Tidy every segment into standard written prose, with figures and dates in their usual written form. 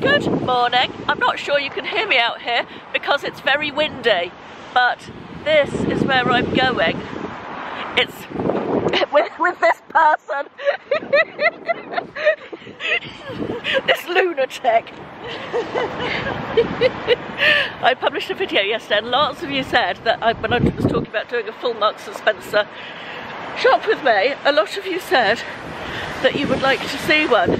Good morning. I'm not sure you can hear me out here because it's very windy, but this is where I'm going. It's with this person. This lunatic. I published a video yesterday and lots of you said that when I was talking about doing a full Marks and Spencer shop with me, a lot of you said that you would like to see one.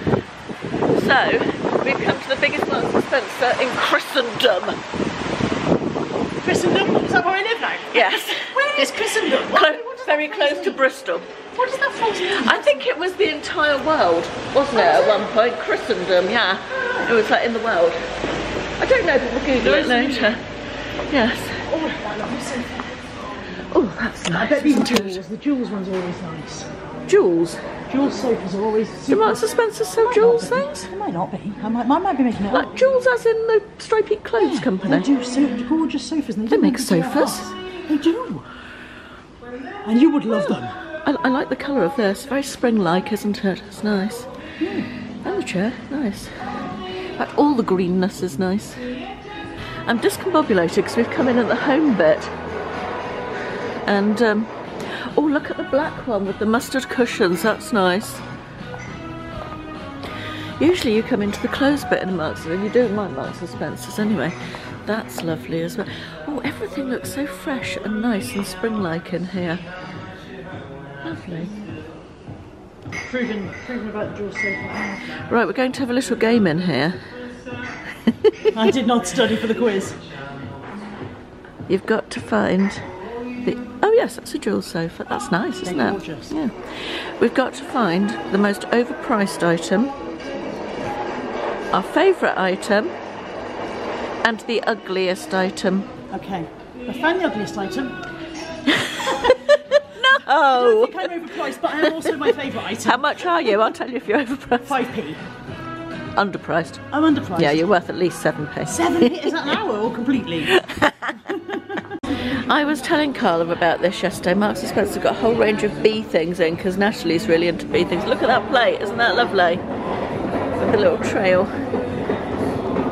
So we've come to the biggest Marks and Spencer in Christendom. Christendom? Is that where I live now? Yes. Where is Christendom? Very close to Bristol. What does that phrase mean? I think it was the entire world, wasn't it, at one point? Christendom, yeah. It was like in the world. I don't know, but we'll Google it later. Yes. Oh, that's nice. I bet these Joules, the Joules ones are always nice. Joules? Joules soap is always super. Do Marks and Spencer sell Joules things? It might not be. I might be making it up. Like Joules as in the stripy clothes company? They do so gorgeous sofas. They make sofas. They do. And you would love them. I like the colour of this. Very spring-like, isn't it? It's nice. Mm. And the chair, nice. In fact, all the greenness is nice. I'm discombobulated because we've come in at the home bit. And, oh, look at the black one with the mustard cushions. That's nice. Usually you come into the clothes bit in a Marks and you don't mind Marks and Spencer's anyway. That's lovely as well. Oh, everything looks so fresh and nice and spring-like in here. Lovely. Proven about your sofa. Right, we're going to have a little game in here. I did not study for the quiz. You've got to find the... Oh yes, that's a Joules sofa. That's nice, isn't it? Gorgeous. Yeah. We've got to find the most overpriced item, our favourite item, and the ugliest item. Okay. I found the ugliest item. No! I don't think I'm overpriced, but I am also my favourite item. How much are you? I'll tell you if you're overpriced. 5p. Underpriced. I'm underpriced. Yeah, you're worth at least 7p. 7p? Is that an hour or completely? I was telling Caroline about this yesterday. Marks and Spencer got a whole range of bee things in because Natalie's really into bee things. Look at that plate. Isn't that lovely? With a little trail.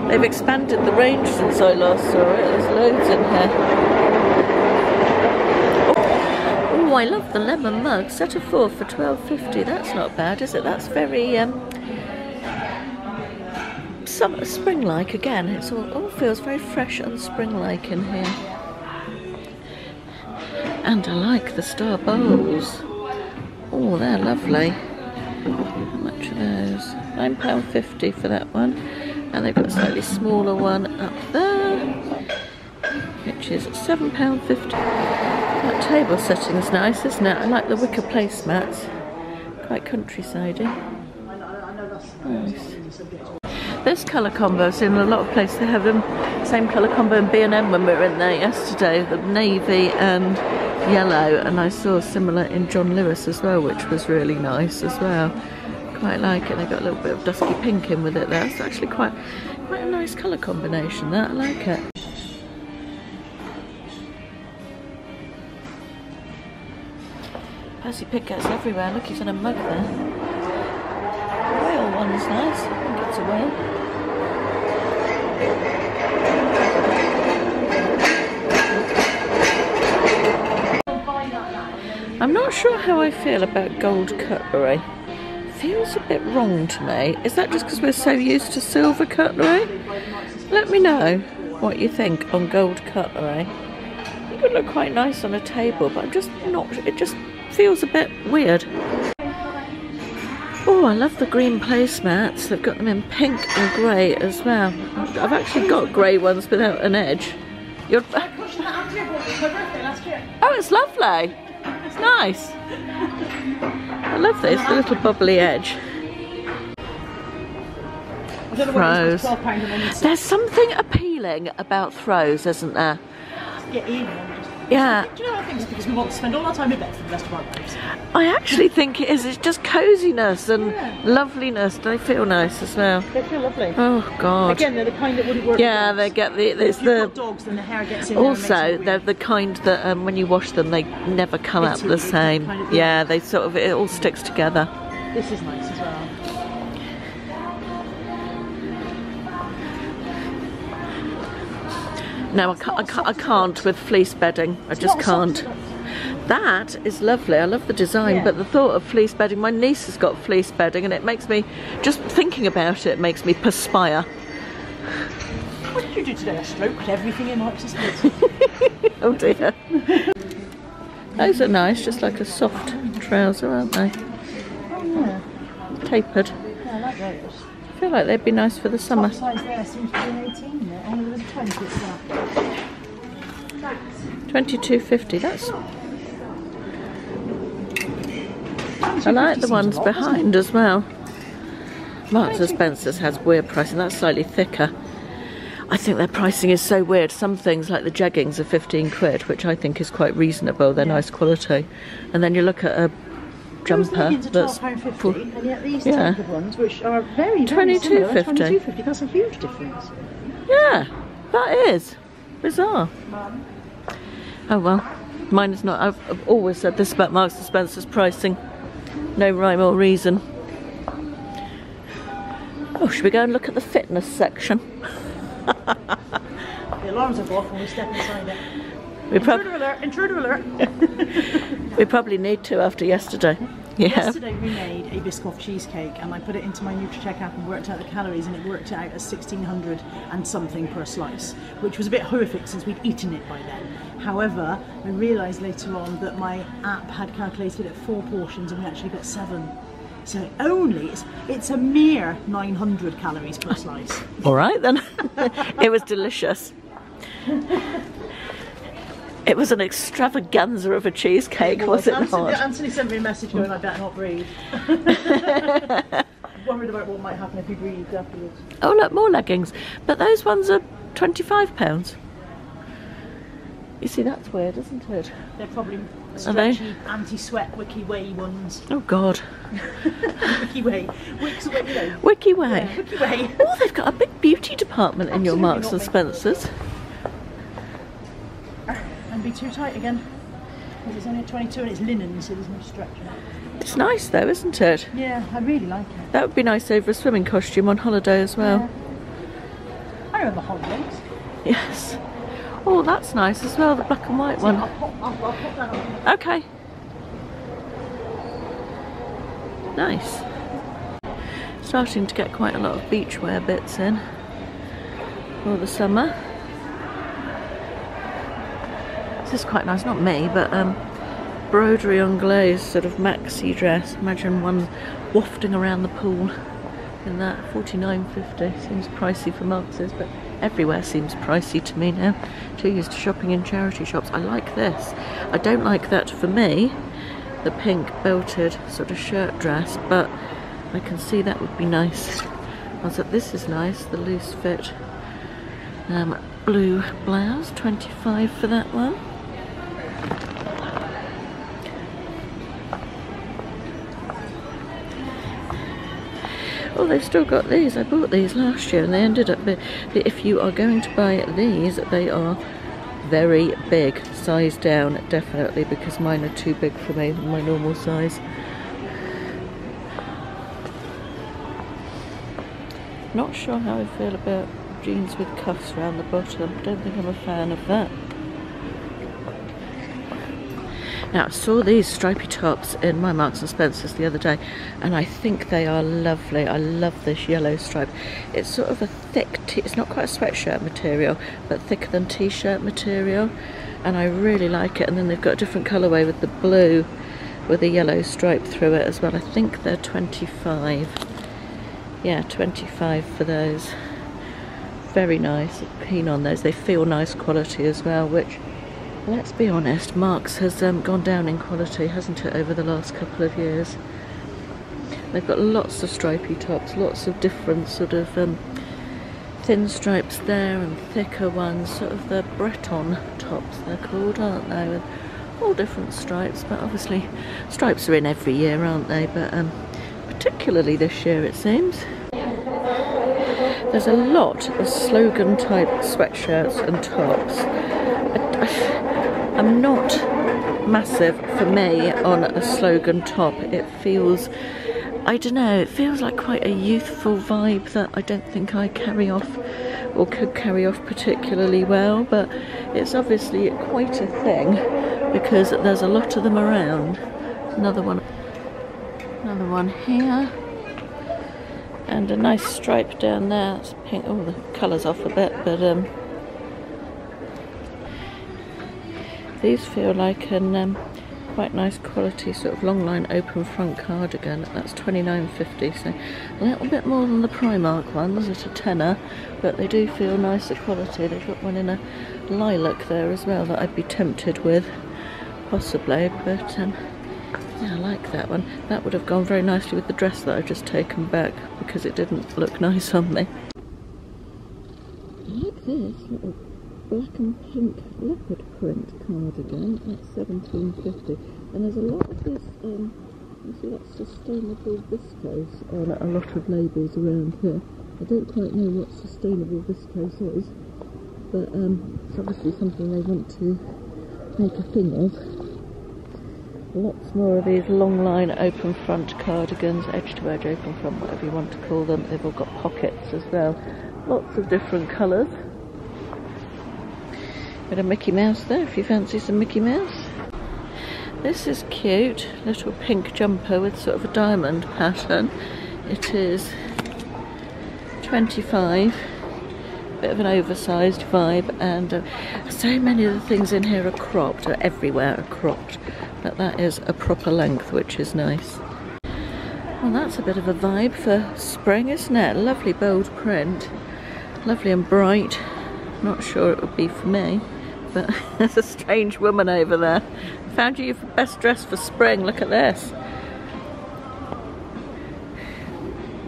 They've expanded the range since I last saw it. There's loads in here. Oh, I love the lemon mug. Set of 4 for £12.50. That's not bad, is it? That's very summer, spring-like again. It all feels very fresh and spring-like in here. And I like the star bowls. Oh, they're lovely. How much are those? £9.50 for that one. And they've got a slightly smaller one up there, which is £7.50. That table setting is nice, isn't it? I like the wicker placemats, quite countryside-y. Nice. This colour combo, I've seen in a lot of places. They have the same colour combo in B&M when we were in there yesterday, the navy and yellow, and I saw similar in John Lewis as well, which was really nice as well. Quite like it. They got a little bit of dusky pink in with it there. It's actually quite a nice colour combination there. I like it. Percy Pig gets everywhere. Look, he's in a mug there. The whale one's nice. I think it's a whale. I'm not sure how I feel about gold cutlery. Feels a bit wrong to me. Is that just because we're so used to silver cutlery? Let me know what you think on gold cutlery. It would look quite nice on a table, but I'm just not. It just feels a bit weird. Oh, I love the green placemats. They've got them in pink and grey as well. I've actually got grey ones without an edge. You're... Oh, it's lovely. It's nice. I love these, the little bubbly edge. Throws. There's something appealing about throws, isn't there? Yeah. Do you know what I think? It's because we want to spend all our time in bed for the rest of our lives. I actually think it is. It's just cosiness and loveliness. They feel nice as well. They feel lovely. Oh God. Again, they're the kind that wouldn't work. Yeah, they get the. It's the. You've got dogs, then the hair gets in. Also, they're the kind that when you wash them, they never come out the same. Kind of yeah, they sort of it all sticks together. This is nice as well. No, I can't with fleece bedding. I just can't. That is lovely. I love the design, yeah. But the thought of fleece bedding, my niece has got fleece bedding and it makes me, just thinking about it, makes me perspire. What did you do today? I stroked everything in Marks and Spencer. Oh dear. Those are nice, just like a soft trouser, aren't they? Oh yeah. Tapered. Yeah, I like those. I feel like they'd be nice for the summer. Top size there seems to be an 18 there, and there was a 20 there. $22.50, that's... I like the ones behind as well. Marks and Spencer's has weird pricing, that's slightly thicker. I think their pricing is so weird. Some things like the jeggings are 15 quid, which I think is quite reasonable, they're nice quality. And then you look at a jumper that's £12.50, and yet these type of ones, which are very, very similar, £22.50, that's a huge difference. Yeah, that is bizarre. Oh well, mine is not. I've always said this about Marks and Spencer's pricing. No rhyme or reason. Oh, should we go and look at the fitness section? The alarms are off when we step inside it. Intruder alert! We probably need to after yesterday. Yeah. Yesterday we made a Biscoff cheesecake and I put it into my Nutri-Check app and worked out the calories and it worked out as 1,600 and something per slice, which was a bit horrific since we'd eaten it by then. However, I realised later on that my app had calculated it 4 portions and we actually got 7. So only, it's a mere 900 calories per slice. Alright then. It was delicious. It was an extravaganza of a cheesecake, was it not? Anthony sent me a message going, I better not breathe. Worried about what might happen if you breathed afterwards. Oh look, more leggings. But those ones are £25. You see, that's weird, isn't it? They're probably stretchy, anti-sweat, wicky-way ones. Oh God. Wicky-way. Wicks away, you know. Wicky-way. Yeah, wicky-way. Oh, they've got a big beauty department in your Marks and Spencer's. Be too tight again because it's only 22 and it's linen, so there's no stretch in it. It's nice though, isn't it? Yeah, I really like it. That would be nice over a swimming costume on holiday as well. Yeah. I remember holidays. Yes. Oh, that's nice as well, the black and white one. I'll pop that on. Okay. Nice. Starting to get quite a lot of beachwear bits in for the summer. This is quite nice, not me, but Broderie anglaise sort of maxi dress. Imagine one wafting around the pool in that. $49.50 seems pricey for Marks's, but everywhere seems pricey to me now. Too used to shopping in charity shops. I like this. I don't like that for me, the pink belted sort of shirt dress, but I can see that would be nice. Also, this is nice, the loose fit blue blouse. £25 for that one. Oh, they've still got these. I bought these last year and they ended up big. If you are going to buy these, they are very big. Size down, definitely, because mine are too big for me, my normal size. Not sure how I feel about jeans with cuffs around the bottom. Don't think I'm a fan of that. Now, I saw these stripy tops in my Marks and Spencer's the other day and I think they are lovely. I love this yellow stripe. It's sort of a thick, it's not quite a sweatshirt material, but thicker than t-shirt material, and I really like it. And then they've got a different colourway with the blue with a yellow stripe through it as well. I think they're 25. Yeah, 25 for those. Very nice. I'm keen on those. They feel nice quality as well, which, let's be honest, Marks has gone down in quality, hasn't it, over the last couple of years? They've got lots of stripy tops, lots of different sort of thin stripes there and thicker ones, sort of the Breton tops they're called, aren't they, with all different stripes. But obviously stripes are in every year, aren't they, but particularly this year it seems. There's a lot of slogan type sweatshirts and tops. I'm not massive, for me, on a slogan top. It feels, I don't know, it feels like quite a youthful vibe that I don't think I carry off or could carry off particularly well, but it's obviously quite a thing because there's a lot of them around. Another one here, and a nice stripe down there. It's pink. Oh, the colour's off a bit, but these feel like an quite nice quality sort of long line open front cardigan. That's £29.50, so a little bit more than the Primark ones at a £10, but they do feel nicer quality. They've got one in a lilac there as well that I'd be tempted with, possibly, but yeah, I like that one. That would have gone very nicely with the dress that I've just taken back because it didn't look nice on me. I like this little black and pink leopard print cardigan at £17.50, and there's a lot of this, you see that's sustainable viscose on a lot of labels around here. I don't quite know what sustainable viscose is, but it's obviously something they want to make a thing of. Lots more of these long line open front cardigans, edge to edge open front, whatever you want to call them. They've all got pockets as well. Lots of different colours. Bit of Mickey Mouse there if you fancy some Mickey Mouse. This is cute, little pink jumper with sort of a diamond pattern. It is £25. Bit of an oversized vibe, and so many of the things in here are cropped, or everywhere are cropped, but that is a proper length, which is nice. Well, that's a bit of a vibe for spring, isn't it? Lovely bold print, lovely and bright. Not sure it would be for me, but there's a strange woman over there. Found you your best dress for spring, look at this.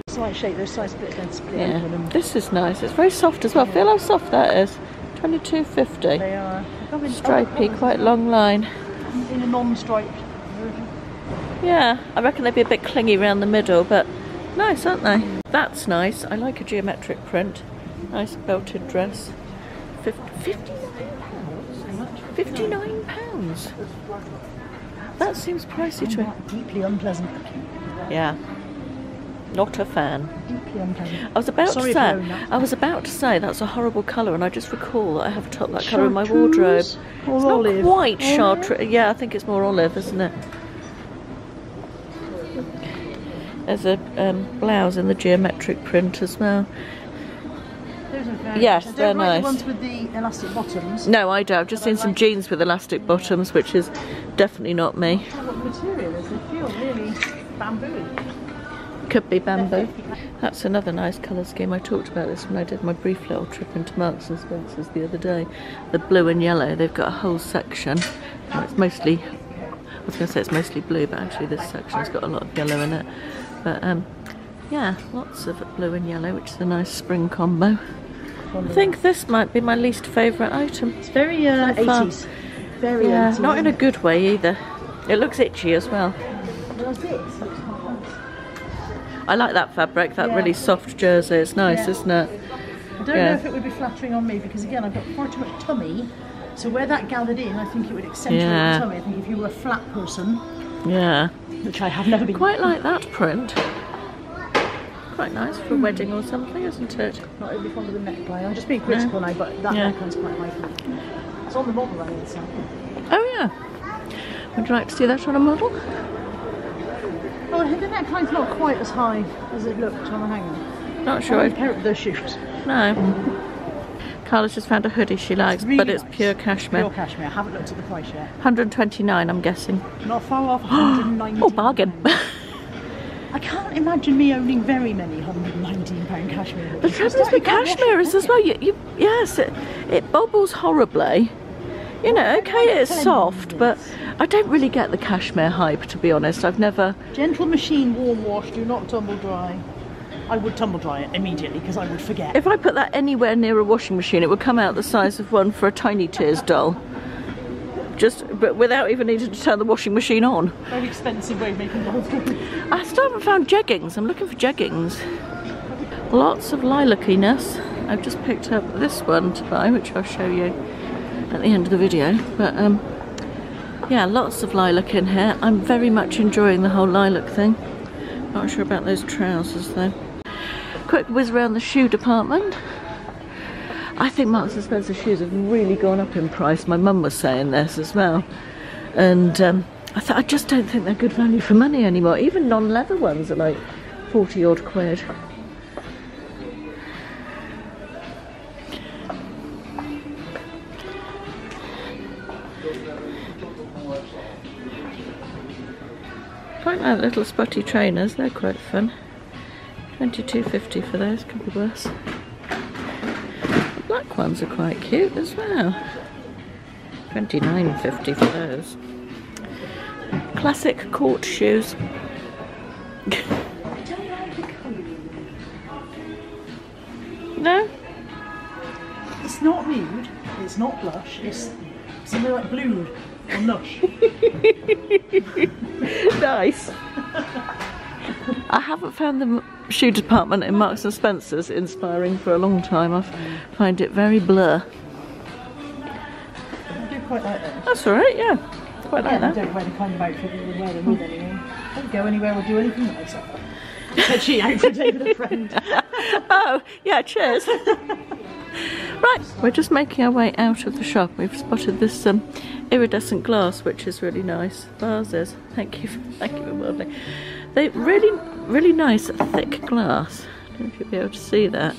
Slight shape, those size bit dense. Yeah, this is nice. It's very soft as well. Yeah. Feel how soft that is. £22.50. They are stripy, quite long line. In a non-striped version. Yeah, I reckon they'd be a bit clingy around the middle, but nice, aren't they? That's nice. I like a geometric print. Nice belted dress. £59. £59. That seems pricey to me. Deeply unpleasant. Yeah. Not a fan. I was about to say that's a horrible colour, and I just recall that I have tucked that colour in my wardrobe. It's not quite chartreuse. Yeah, I think it's more olive, isn't it? There's a blouse in the geometric print as well. Yes, they're nice. I don't like the ones with the elastic bottoms. No, I don't. I've just seen some jeans with elastic bottoms, which is definitely not me. What material is it? Feel really bamboo. Could be bamboo. That's another nice colour scheme. I talked about this when I did my brief little trip into Marks and Spencer's the other day. The blue and yellow, they've got a whole section. And it's mostly, I was going to say it's mostly blue, but actually this section's got a lot of yellow in it. But yeah, lots of blue and yellow, which is a nice spring combo. I think this might be my least favourite item. It's very 80s. Very 80s. Not in a good way either. It looks itchy as well. Does it? I like that fabric, that really soft jersey. It's nice, isn't it? I don't know if it would be flattering on me because, again, I've got far too much tummy. So where that gathered in, I think it would accentuate the tummy. I think if you were a flat person, which I have never been. Quite like that print. Quite nice for a wedding or something, isn't it? Not only fond of the neckline. I'm just being critical now, but that neckline's quite my thing. It's on the model, I mean, so. Oh yeah. Would you like to see that on a model? Well, the neckline's not quite as high as it looked on the hanger. Not sure. I'd pair up those shoes. No. Carla's just found a hoodie she likes, really, but it's nice. Pure cashmere. Pure cashmere. I haven't looked at the price yet. 129, I'm guessing. Not far off. 190. Oh, bargain. I can't imagine me owning very many £119 cashmere. The trouble is with cashmere is as well. Yes, it bobbles horribly. You know, okay, it's soft, but I don't really get the cashmere hype, to be honest. I've never... Gentle machine, warm wash, do not tumble dry. I would tumble dry it immediately, because I would forget. If I put that anywhere near a washing machine, it would come out the size of one for a Tiny Tears doll. But without even needing to turn the washing machine on. Very expensive way of making dolls. I still haven't found jeggings. I'm looking for jeggings. Lots of lilac-iness. I've just picked up this one to buy, which I'll show you at the end of the video, but yeah, lots of lilac in here. I'm very much enjoying the whole lilac thing. Not sure about those trousers though. Quick whiz around the shoe department. I think Marks and Spencer shoes have really gone up in price. My mum was saying this as well. And I just don't think they're good value for money anymore. Even non-leather ones are like 40 odd quid. Quite like little spotty trainers, they're quite fun. £22.50 for those, could be worse. The black ones are quite cute as well. £29.50 for those. Classic court shoes. No? It's not nude, it's not blush, it's something like blued or lush. Nice. I haven't found the shoe department in Marks and Spencer's inspiring for a long time. I find it very blur. I do quite like that. That's alright, yeah. Quite like that. I don't wear the kind of outfit that we wear them with anymore. I don't go anywhere or do anything myself. Said she out for David a friend. Oh, yeah, cheers. Right, we're just making our way out of the shop. We've spotted this iridescent glass, which is really nice. Vases, thank you for worldly. They really, really nice thick glass. I don't know if you'll be able to see that.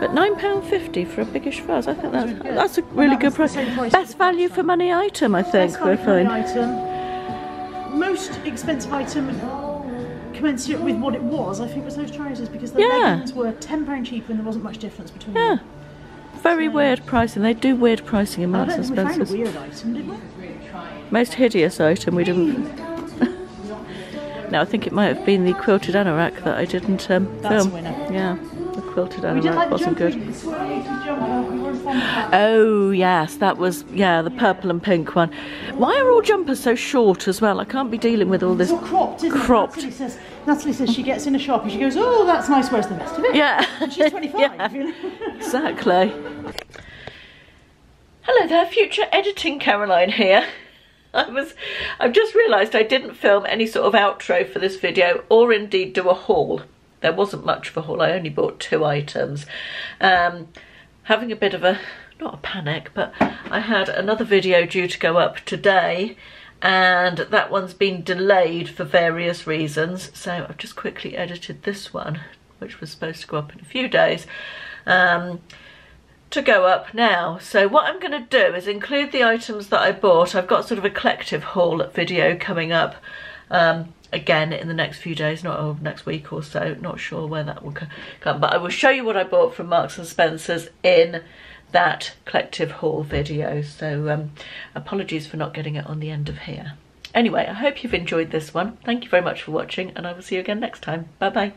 But £9.50 for a biggish vase. I think that's a really good price. Best value for money item, I think. Best value for money item. Most expensive item. Commensurate with what it was, I think, was those trousers, because the leggings were £10 cheaper and there wasn't much difference between them. Yeah, very weird pricing. They do weird pricing in Marks and Spencer's. I don't think we found a weird item, did we? Most hideous item we didn't. No, I think it might have been the quilted anorak that I didn't film. That's a winner. Yeah, the quilted anorak wasn't good. Oh yes, that was the purple and pink one. Why are all jumpers so short as well? I can't be dealing with all this. It's all cropped, isn't it? Cropped. Natalie says she gets in a shop and she goes, "Oh, that's nice. Where's the rest of it?" Yeah. And she's 25. Yeah. You know? Exactly. Hello there, future editing Caroline here. I've just realised I didn't film any sort of outro for this video, or indeed do a haul. There wasn't much of a haul. I only bought 2 items. Having a bit of a, not a panic, but I had another video due to go up today and that one's been delayed for various reasons, so I've just quickly edited this one, which was supposed to go up in a few days, to go up now. So what I'm going to do is include the items that I bought. I've got sort of a collective haul video coming up again in the next few days, or next week or so, not sure where that will come, but I will show you what I bought from Marks and Spencer's in that collective haul video. So apologies for not getting it on the end of here. Anyway, I hope you've enjoyed this one. Thank you very much for watching, and I will see you again next time. Bye bye.